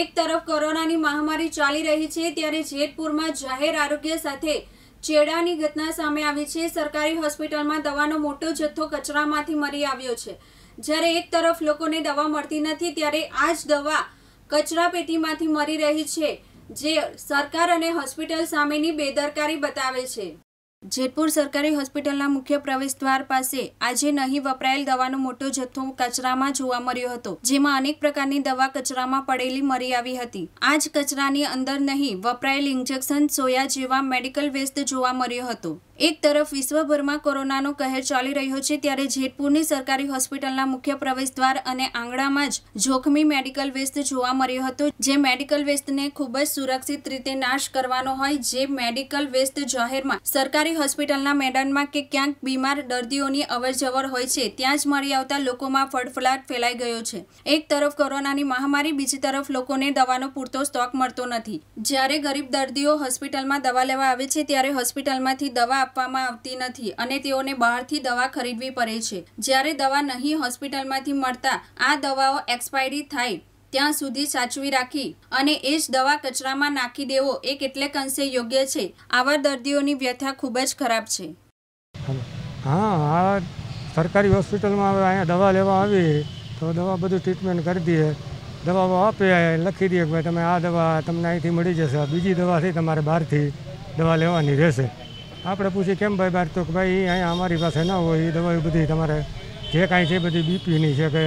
એક તરફ કોરોનાની મહામારી ચાલી રહી છે ત્યારે જેતપુરમાં જાહેર આરોગ્ય સાથે ચેડાની ઘટના સામે આવી છે। સરકારી હોસ્પિટલમાં દવાનો મોટો જથ્થો કચરામાંથી મળી આવ્યો છે। જ્યારે એક તરફ લોકોને દવા મળતી નથી ત્યારે આ જ દવા કચરાપેટીમાંથી મળી રહી છે, જે સરકાર અને હોસ્પિટલ સામેની બેદરકારી બતાવે છે। જેતપુર સરકારી હોસ્પિટલના મુખ્ય પ્રવેશ દ્વાર પાસે આજે નહીં વપરાયેલ દવાનો મોટો જથ્થો કચરામાં જોવા મળ્યો હતો, જેમાં અનેક પ્રકારની દવા કચરામાં પડેલી મળી આવી હતી। આ જ કચરાની અંદર નહીં વપરાયેલ ઇન્જેક્શન, સોયા જેવા મેડિકલ વેસ્ટ જોવા મળ્યો હતો। એક તરફ વિશ્વભરમાં કોરોનાનો કહેર ચાલી રહ્યો છે ત્યારે જેતપુરની સરકારી હોસ્પિટલના મુખ્ય પ્રવેશ દ્વાર અને આંગણામાં જ જોખમી મેડિકલ વેસ્ટ જોવા મળ્યો હતો, જે મેડિકલ વેસ્ટને ખૂબ જ સુરક્ષિત રીતે નાશ કરવાનો હોય। જે મેડિકલ વેસ્ટ જાહેરમાં સરકારી હોસ્પિટલના મેદાનમાં કે ક્યાંક બીમાર દર્દીઓની અવરજવર હોય છે ત્યાં જ મળી આવતા લોકોમાં ફડફડાટ ફેલાઈ ગયો છે। એક તરફ કોરોનાની મહામારી, બીજી તરફ લોકોને દવાનો પૂરતો સ્ટોક મળતો નથી। જ્યારે ગરીબ દર્દીઓ હોસ્પિટલમાં દવા લેવા આવે છે ત્યારે હોસ્પિટલમાંથી દવા આપવામાં આવતી નથી અને તેઓને બહારથી દવા ખરીદવી પડે છે। જ્યારે દવા નહીં હોસ્પિટલમાંથી મળતા આ દવાઓ એક્સપાયરી થાય ત્યાં સુધી સાચવી રાખી અને એ જ દવા કચરામાં નાખી દેવો એ કેટલેક અંશે યોગ્ય છે। આવા દર્દીઓની વ્યથા ખૂબ જ ખરાબ છે। હા, સરકારી હોસ્પિટલમાં હવે અહીંયા દવા લેવા આવી તો દવા બધું ટ્રીટમેન્ટ કરી દઈએ, દવાઓ આપે, લખી દઈએ કે તમે આ દવા તમને અહીંથી મળી જશે, બીજી દવાથી તમારે બહારથી દવા લેવાની રહેશે। આપણે પૂછીએ કેમ ભાઈ બહાર, તો કે ભાઈ અહીંયા અમારી પાસે ન હોય એ દવા, બધી તમારે જે કાંઈ છે બધી બીપીની છે કે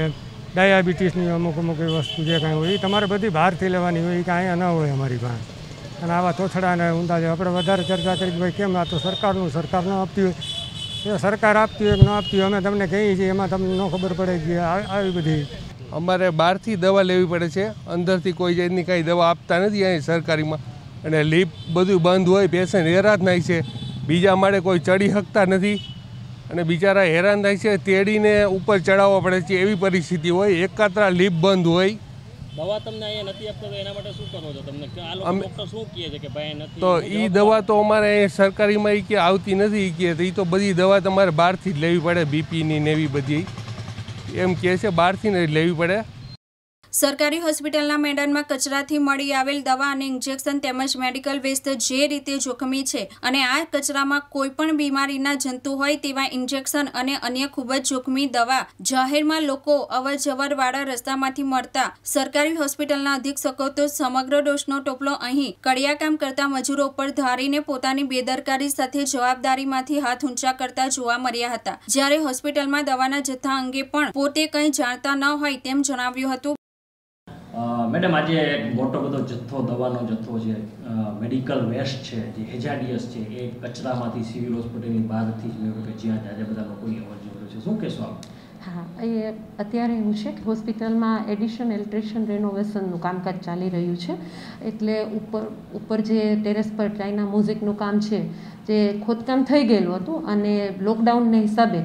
ડાયાબિટીસની અમુક વસ્તુ જે કાંઈ હોય એ તમારે બધી બહારથી લેવાની હોય, એ કાંઈ અહીંયા ન હોય અમારી પાસે। અને આવા તોછડાને ઊંધા છે આપણે વધારે ચર્ચા કરી કે ભાઈ કેમ આ તો સરકારનું, સરકાર ન આપતી હોય, એ સરકાર આપતી હોય કે ન આપતી હોય, અમે તમને કહીએ છીએ એમાં તમને ન ખબર પડે કે આવી બધી અમારે બહારથી દવા લેવી પડે છે, અંદરથી કોઈ જાતની કાંઈ દવા આપતા નથી અહીં સરકારીમાં। અને લીપ બધું બંધ હોય, પેશન્ટ હેરાન થાય છે, બીજા માળે કોઈ ચડી શકતા નથી અને બિચારા હેરાન થાય છે, તેડીને ઉપર ચડાવવા પડે છે, એવી પરિસ્થિતિ હોય। એકાત્રા લીપ બંધ હોય, દવા તમને અહીંયા નથી આપતો, એના માટે શું કરો છો? તમને આ લોકો ડોક્ટર શું કહે છે કે ભાઈ નથી, તો એ દવા તો અમારે સરકારીમાં એ કે આવતી નથી, એ કે એ તો બધી દવા તમારે બહારથી જ લેવી પડે, બીપીની ને એવી બધી એમ કહે છે, બહારથી જ લેવી પડે। સરકારી હોસ્પિટલના મેદાનમાં કચરાથી મળી આવેલ દવા અને ઇન્જેક્શન તેમજ મેડિકલ વેસ્ટ જે રીતે જોખમી છે અને આ કચરામાં કોઈ પણ બીમારીના જંતુ હોય તેવા ઇન્જેક્શન અને અન્ય ખૂબ જ જોખમી દવા જાહેરમાં લોકો અવરજવરવાળા રસ્તામાંથી મળતા સરકારી હોસ્પિટલના અધિક્ષકો તો સમગ્ર દોષનો ટોપલો અહીં કડિયાકામ કરતા મજૂરો ઉપર ધારીને પોતાની બેદરકારી સાથે જવાબદારીમાંથી હાથ ઊંચા કરતા જોવા મળ્યા હતા। જ્યારે હોસ્પિટલમાં દવાના જથ્થા અંગે પણ પોતે કંઈ જાણતા ન હોય તેમ જણાવ્યું હતું। મેડમ, આજે એક મોટો બધો જથ્થો દવાનો જથ્થો છે, મેડિકલ વેસ્ટ છે, જે હેઝાર્ડિયસ છે, એ કચરામાંથી સિવિલ હોસ્પિટલની બહારથી જ લેવું કે જ્યાં આજે બધા લોકોની અવરજવર છે, શું કહેશો આપ? હા, એ અત્યારે એવું છે કે હોસ્પિટલમાં એડિશન, એલ્ટ્રેશન, રેનોવેશનનું કામકાજ ચાલી રહ્યું છે, એટલે ઉપર જે ટેરેસ પર ટાઈના મ્યુઝિકનું કામ છે તે ખોદકામ થઈ ગયેલું હતું અને લોકડાઉનને હિસાબે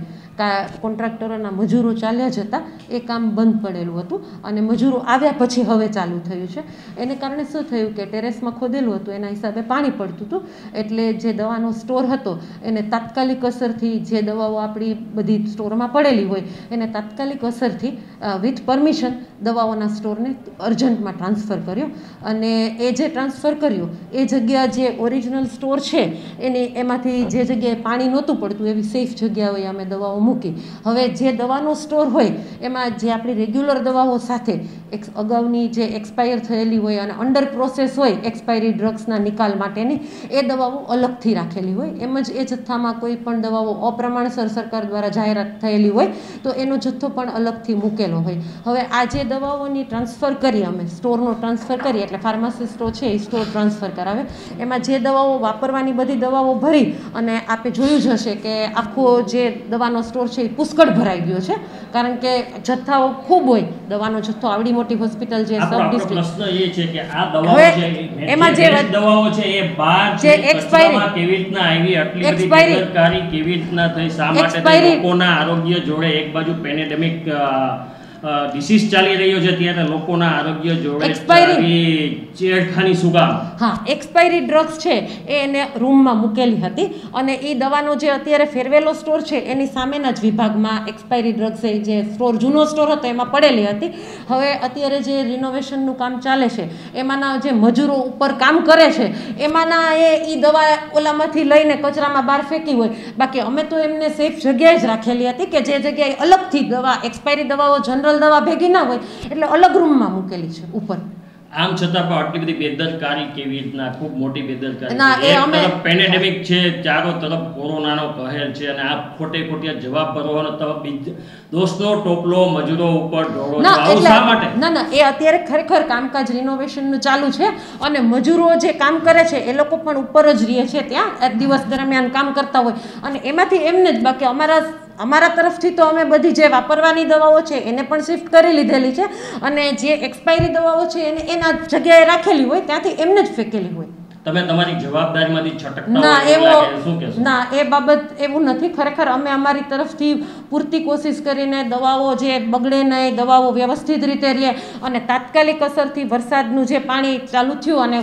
કોન્ટ્રાક્ટરોના મજૂરો ચાલ્યા જતાં એ કામ બંધ પડેલું હતું અને મજૂરો આવ્યા પછી હવે ચાલુ થયું છે। એને કારણે શું થયું કે ટેરેસમાં ખોદેલું હતું, એના હિસાબે પાણી પડતું હતું, એટલે જે દવાનો સ્ટોર હતો એને તાત્કાલિક અસરથી, જે દવાઓ આપણી બધી સ્ટોરમાં પડેલી હોય એને તાત્કાલિક અસરથી વિથ પરમિશન દવાઓના સ્ટોરને અર્જન્ટમાં ટ્રાન્સફર કર્યો અને એ જે ટ્રાન્સફર કર્યો એ જગ્યા જે ઓરિજિનલ સ્ટોર છે એને એમાંથી જે જગ્યાએ પાણી નહોતું પડતું એવી સેફ જગ્યા હોય અમે દવાઓ મૂકી। હવે જે દવાનો સ્ટોર હોય એમાં જે આપણી રેગ્યુલર દવાઓ સાથે અગાઉની જે એક્સપાયર થયેલી હોય અને અંડર પ્રોસેસ હોય એક્સપાયરી ડ્રગ્સના નિકાલ માટેની, એ દવાઓ અલગથી રાખેલી હોય, એમ જ એ જથ્થામાં કોઈ પણ દવાઓ અપ્રમાણસર સરકાર દ્વારા જાહેરાત થયેલી હોય તો એનો જથ્થો પણ અલગથી મૂકેલો હોય। હવે આ જે દવાઓની ટ્રાન્સફર કરી, અમે સ્ટોરનો ટ્રાન્સફર કરીએ, એટલે ફાર્માસિસ્ટો છે એ સ્ટોર ટ્રાન્સફર કરાવે, એમાં જે દવાઓ વાપરવાની બધી દવાઓ ભરી અને આપણે જોયું જ હશે કે આખો જે દવાનો સ્ટોર છે એ પુષ્કળ ભરાઈ ગયો છે, કારણ કે જથ્થાઓ ખૂબ હોય, દવાનો જથ્થો આવડી મોટી હોસ્પિટલ જે સબ ડિસ્ટ્રિક્ટ એમાં જે દવાઓ છે એ બહાર જે એક્સપાયરી કેવી રીતના આવી, આટલી બધી બેદરકારી કેવી રીતના થઈ, શા માટે લોકોના આરોગ્ય જોડે એક બાજુ પેન્ડેમિક डिसीज चाली रही है त्यारे लोकोना आरोग्य जोड़े चेड़खानी सुगाम हाँ एक्सपायरी ड्रग्स छे एने रूम में मुकेली हती अने ई दवानो जे अत्यारे फेरवेलो स्टोर छे एनी सामेना ज विभागमां एक्सपायरी ड्रग्स जे स्टोर जूनो स्टोर हतो एमां पड़ेली हती। हवे अत्यारे जे रिनोवेशननुं काम चाले छे एमाना जे मजूरो उपर काम करे छे एमाना ई दवा ओलामांथी लईने कचरामां बहार फेंकी होय। बाकी अमे तो एमने सेफ जग्याए ज राखेली हती के जे जग्याए अलगथी दवा एक्सपायरी दवाओ जनरल दवा भेगी ना होय એટલે અલગ રૂમ માં મૂકેલી છે ઉપર। આમ છતાં પણ આટલી બધી બેદરકારી કેવી રીતના ખૂબ મોટી બેદરકારી ના એ અમે પેન્ડેમિક છે ચારો તરફ કોરોનાનો કહેર છે અને આ ખોટે ખોટિયા જવાબ ભરવાનો તબ દોસ્તો ટોપલો મજૂરો ઉપર ઢોળો આવું શા માટે? ના ના એ અત્યારે ખરેખર કામકાજ રિનોવેશન નું ચાલુ છે અને મજૂરો જે કામ કરે છે એ લોકો પણ ઉપર જ રહે છે ત્યાં દિવસ દરમિયાન કામ કરતા હોય અને એમાંથી એમને જ બાકી અમારા તરફથી તો અમે બધી જે વાપરવાની દવાઓ છે એને પણ શિફ્ટ કરી લીધેલી છે અને જે એક્સપાયરી દવાઓ છે એને એના જગ્યાએ રાખેલી હોય ત્યાંથી એમને જ ફેંકેલી હોય। તમે તમારી જવાબદારીમાંથી છટકતા ના એવો શું કહેશો? ના એ બાબત એવું નથી, ખરેખર અમે અમારી તરફથી પૂરતી કોશિશ કરીને દવાઓ જે બગડે નહીં, દવાઓ વ્યવસ્થિત રીતે રહે અને તાત્કાલિક અસરથી વરસાદનું જે પાણી ચાલુ થયું અને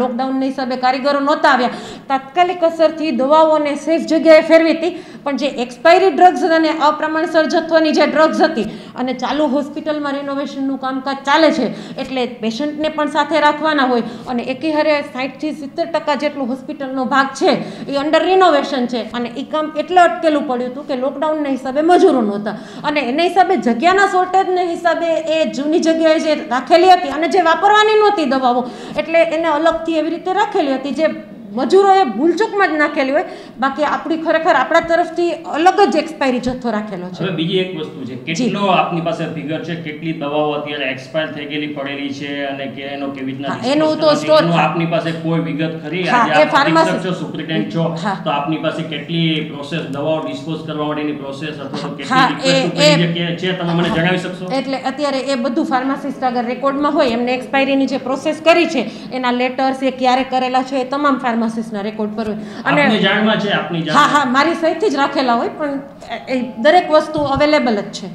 લોકડાઉનના હિસાબે કારીગરો નહોતા આવ્યા, તાત્કાલિક અસરથી દવાઓને સેફ જગ્યાએ ફેરવી હતી પણ જે એક્સપાયરી ડ્રગ્સ અને અપ્રમાણસર જથ્થોની જે ડ્રગ્સ હતી અને ચાલુ હોસ્પિટલમાં રિનોવેશનનું કામકાજ ચાલે છે એટલે પેશન્ટને પણ સાથે રાખવાના હોય અને એકહારે 60 થી 70% જેટલું હોસ્પિટલનો ભાગ છે એ અંડર રિનોવેશન છે અને એ કામ એટલે અટકેલું પડ્યું હતું કે લોકડાઉનના હિસાબે મજૂરો નહોતા અને એના હિસાબે જગ્યાના શોર્ટેજના હિસાબે એ જૂની જગ્યાએ જે રાખેલી હતી અને જે વાપરવાની નહોતી દવાઓ એટલે એને લગતી એવી રીતે રાખેલી હતી જે મજૂરોએ ભૂલચૂકમાં જ નાખેલી હોય। બાકી આપણી ખરેખર આપણા તરફથી અલગ જ એક્સપાયરી જથ્થો રાખેલો છે। હવે બીજી એક વસ્તુ છે, કેટલો આપની પાસે ફિગર છે કેટલી દવાઓ અત્યારે એક્સપાયર થઈ ગયેલી પડેલી છે અને કે એનો કેવી રીતના એનો તો સ્ટોર આપની પાસે કોઈ વિગત ખરી? આજે આપ ફાર્માસિસ્ટ છો, સુપરિટેન્ડન્ટ છો, તો આપની પાસે કેટલી પ્રોસેસ દવાઓ ડિસ્પોઝ કરવા માટેની પ્રોસેસ અથવા તો કેટલી રિક્વેસ્ટ કે છે તમે મને જણાવી શકશો? એટલે અત્યારે એ બધું ફાર્માસિસ્ટ આગળ રેકોર્ડમાં હોય, એમને એક્સપાયરીની જે પ્રોસેસ કરી છે એના લેટર્સ એ ક્યારે કરેલા છે એ તમામ ફાર્મા રેકોર્ડ પર અને જાણમાં છે આપની જાણ। હા હા મારી સહિતથી જ રાખેલા હોય પણ દરેક વસ્તુ અવેલેબલ જ છે।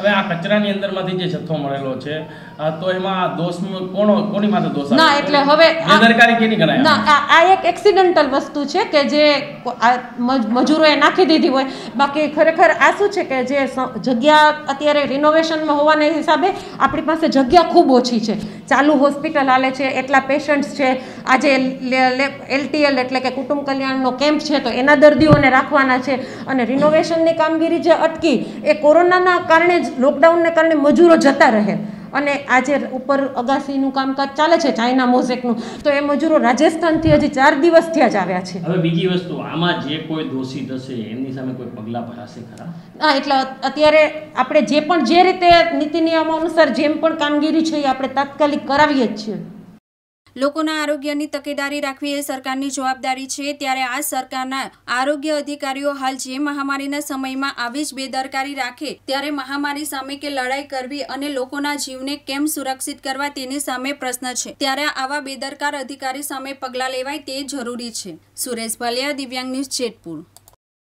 હવે આ કચરાની અંદરમાંથી જે જથ્થો મળેલો છે તો એમાં દોષ કોની માથે દોષ ના એટલે હવે બેદરકારી કેની ગણાય? ના આ એક એક્સિડન્ટલ વસ્તુ છે કે જે મજૂરોએ નાખી દીધી હોય। બાકી ખરેખર આ શું છે કે જે જગ્યા અત્યારે રિનોવેશનમાં હોવાના હિસાબે આપણી પાસે જગ્યા ખૂબ ઓછી છે, ચાલુ હોસ્પિટલ હાલે છે એટલા પેશન્ટ્સ છે, આજે LTL એટલે કે કુટુંબ કલ્યાણનો કેમ્પ છે તો એના દર્દીઓને રાખવાના છે અને રિનોવેશનની કામગીરી જે અટકી એ કોરોનાના કારણે જ લોકડાઉનને કારણે મજૂરો જતા રહે અને આજે ઉપર અગાસીનું કામકાજ ચાલે છે ચાઇના મોઝેકનું તો એ મજૂરો રાજસ્થાનથી હજી 4 દિવસ ત્યાં જ આવ્યા છે। હવે બીજી વસ્તુ આમાં જે કોઈ દોષિત હશે એમની સામે કોઈ પગલાં ભરાશે ખરા? હા એટલે અત્યારે આપણે જે પણ જે રીતે નીતિ નિયમો અનુસાર જેમ પણ કામગીરી છે એ આપણે તાત્કાલિક કરાવીએ જ છીએ। લોકોના આરોગ્યની તકેદારી રાખવી એ સરકારની જવાબદારી છે, ત્યારે આ સરકારના આરોગ્ય અધિકારીઓ હાલ જે મહામારીના સમયમાં આવી જ બેદરકારી રાખે ત્યારે મહામારી સામે કે લડાઈ કરવી અને લોકોના જીવને કેમ સુરક્ષિત કરવા તેની સામે પ્રશ્ન છે, ત્યારે આવા બેદરકાર અધિકારી સામે પગલાં લેવાય તે જરૂરી છે। સુરેશ ભાલિયા, દિવ્યાંગ ન્યૂઝ, જેતપુર।